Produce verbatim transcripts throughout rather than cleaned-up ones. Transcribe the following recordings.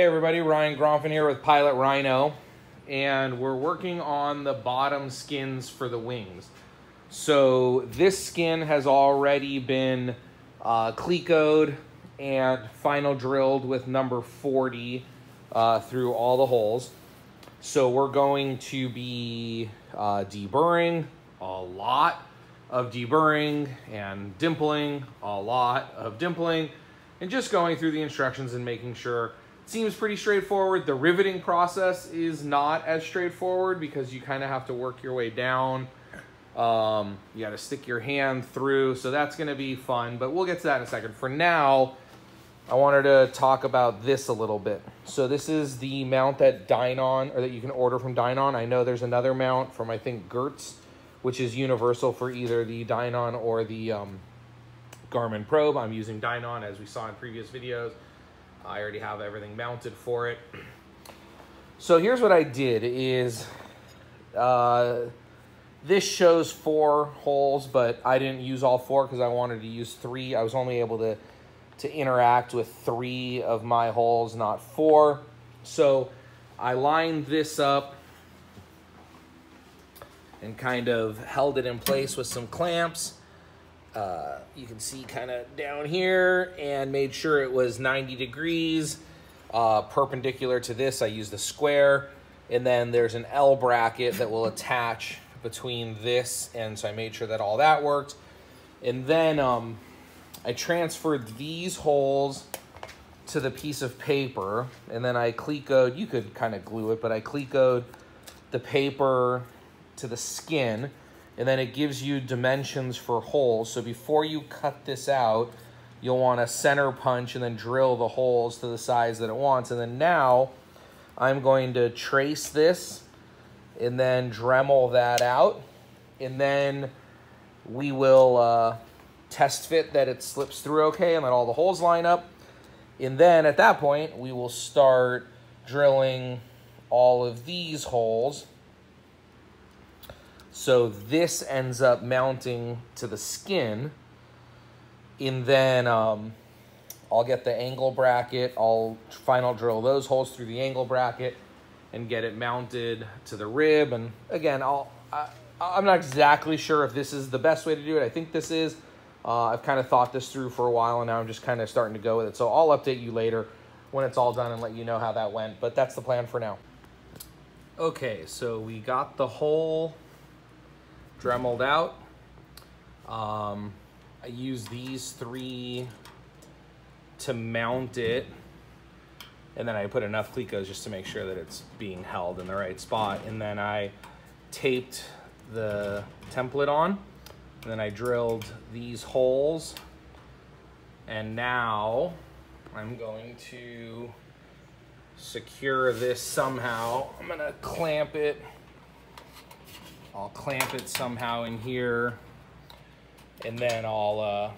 Hey everybody, Ryan Groffin here with Pilot Rhino, and we're working on the bottom skins for the wings. So this skin has already been uh, clecoed and final drilled with number forty uh, through all the holes. So we're going to be uh, deburring a lot of deburring and dimpling a lot of dimpling and just going through the instructions and making sure. Seems pretty straightforward. The riveting process is not as straightforward because you kind of have to work your way down. Um, you got to stick your hand through, so that's going to be fun, but we'll get to that in a second. For now, I wanted to talk about this a little bit. So this is the mount that Dynon, or that you can order from Dynon. I know there's another mount from, I think, Gertz, which is universal for either the Dynon or the um, Garmin Probe. I'm using Dynon, as we saw in previous videos. I already have everything mounted for it. So here's what I did is, uh, this shows four holes, but I didn't use all four because I wanted to use three. I was only able to, to interact with three of my holes, not four. So I lined this up and kind of held it in place with some clamps. Uh, you can see kind of down here, and made sure it was ninety degrees uh, perpendicular to this. I used the square, and then there's an L bracket that will attach between this, and so I made sure that all that worked. And then um, I transferred these holes to the piece of paper, and then I clecoed, you could kind of glue it, but I clecoed the paper to the skin. And then it gives you dimensions for holes. So before you cut this out, you'll want to center punch and then drill the holes to the size that it wants. And then now I'm going to trace this and then Dremel that out. And then we will uh, test fit that it slips through okay and that all the holes line up. And then at that point, we will start drilling all of these holes. So this ends up mounting to the skin, and then um, I'll get the angle bracket. I'll final drill those holes through the angle bracket and get it mounted to the rib. And again, I'll, I, I'm not exactly sure if this is the best way to do it. I think this is. Uh, I've kind of thought this through for a while, and now I'm just kind of starting to go with it. So I'll update you later when it's all done and let you know how that went. But that's the plan for now. Okay, so we got the whole Dremeled out. Um, I use these three to mount it, and then I put enough clecos just to make sure that it's being held in the right spot. And then I taped the template on, and then I drilled these holes. And now I'm going to secure this somehow. I'm gonna clamp it. I'll clamp it somehow in here, and then I'll uh,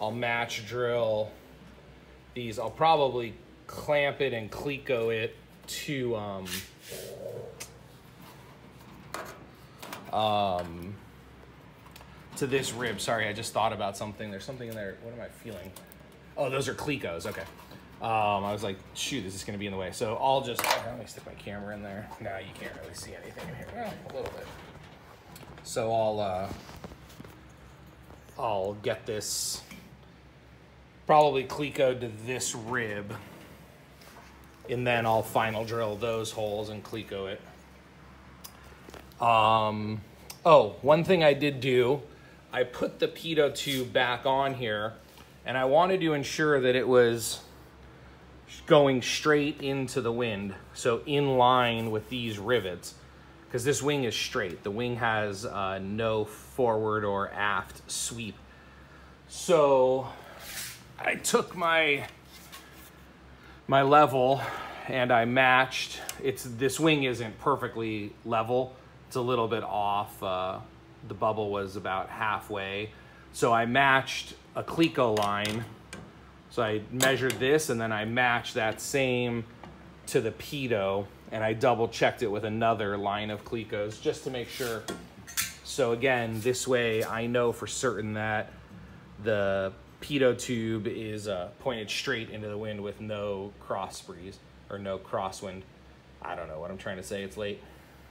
I'll match drill these. I'll probably clamp it and cleco it to um, um, to this rib. Sorry, I just thought about something. There's something in there. What am I feeling? Oh, those are clecos. Okay. Um, I was like, shoot, is this going to be in the way? So I'll just, okay, let me stick my camera in there. Now you can't really see anything in here. Well, a little bit. So I'll, uh, I'll get this probably clecoed to this rib, and then I'll final drill those holes and cleco it. Um, oh, one thing I did do, I put the pitot tube back on here, and I wanted to ensure that it was going straight into the wind, so in line with these rivets, because this wing is straight. The wing has uh, no forward or aft sweep. So I took my my level and I matched. It's this wing isn't perfectly level. It's a little bit off. Uh, the bubble was about halfway. So I matched a cleco line. So I measured this, and then I matched that same to the pitot, and I double checked it with another line of clecos just to make sure. So again, this way I know for certain that the pitot tube is uh, pointed straight into the wind with no cross breeze or no crosswind. I don't know what I'm trying to say, it's late.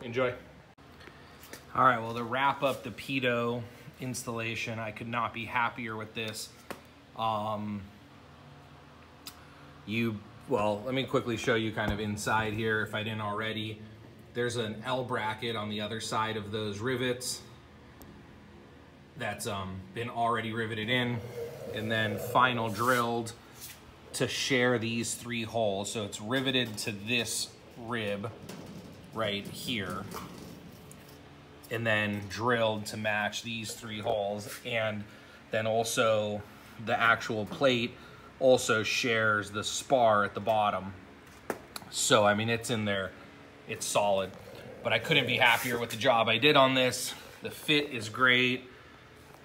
Enjoy. All right, well, to wrap up the pitot installation, I could not be happier with this. Um, you, well, let me quickly show you kind of inside here if I didn't already. There's an L bracket on the other side of those rivets that's um, been already riveted in and then final drilled to share these three holes. So it's riveted to this rib right here and then drilled to match these three holes, and then also the actual plate also shares the spar at the bottom. So I mean, it's in there, it's solid, but I couldn't be happier with the job I did on this. The fit is great.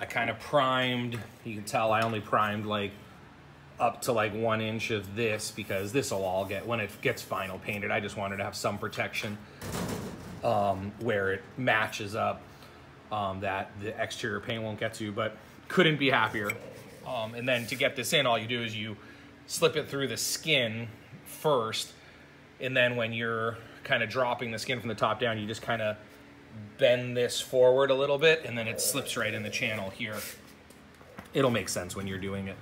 I kind of primed, you can tell I only primed like up to like one inch of this because this will all get, when it gets final painted, I just wanted to have some protection um, where it matches up um, that the exterior paint won't get to, but couldn't be happier. Um, and then to get this in, all you do is you slip it through the skin first, and then when you're kind of dropping the skin from the top down, you just kind of bend this forward a little bit and then it slips right in the channel here. It'll make sense when you're doing it.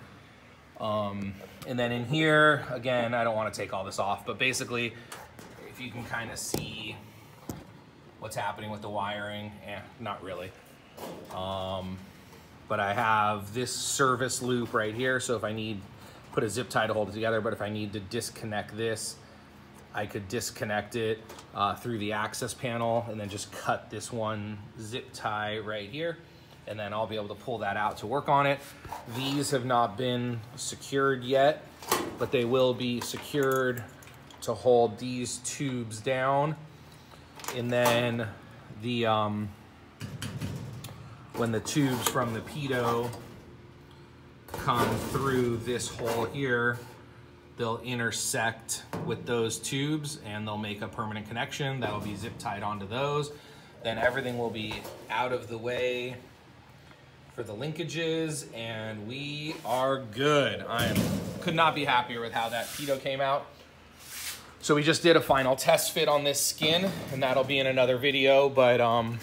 Um, and then in here, again, I don't want to take all this off, but basically, if you can kind of see what's happening with the wiring, eh, not really. Um, but I have this service loop right here, so if I need, put a zip tie to hold it together, but if I need to disconnect this, I could disconnect it uh, through the access panel and then just cut this one zip tie right here. And then I'll be able to pull that out to work on it. These have not been secured yet, but they will be secured to hold these tubes down. And then the um, when the tubes from the pitot come through this hole here, they'll intersect with those tubes and they'll make a permanent connection. That'll be zip tied onto those. Then everything will be out of the way for the linkages, and we are good. I am, could not be happier with how that pitot came out. So we just did a final test fit on this skin, and that'll be in another video, but um,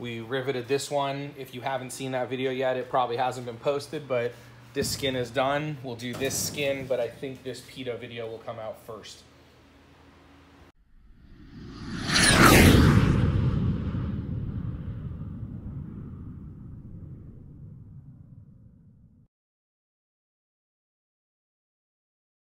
we riveted this one. If you haven't seen that video yet, it probably hasn't been posted, but this skin is done. We'll do this skin, but I think this pitot video will come out first.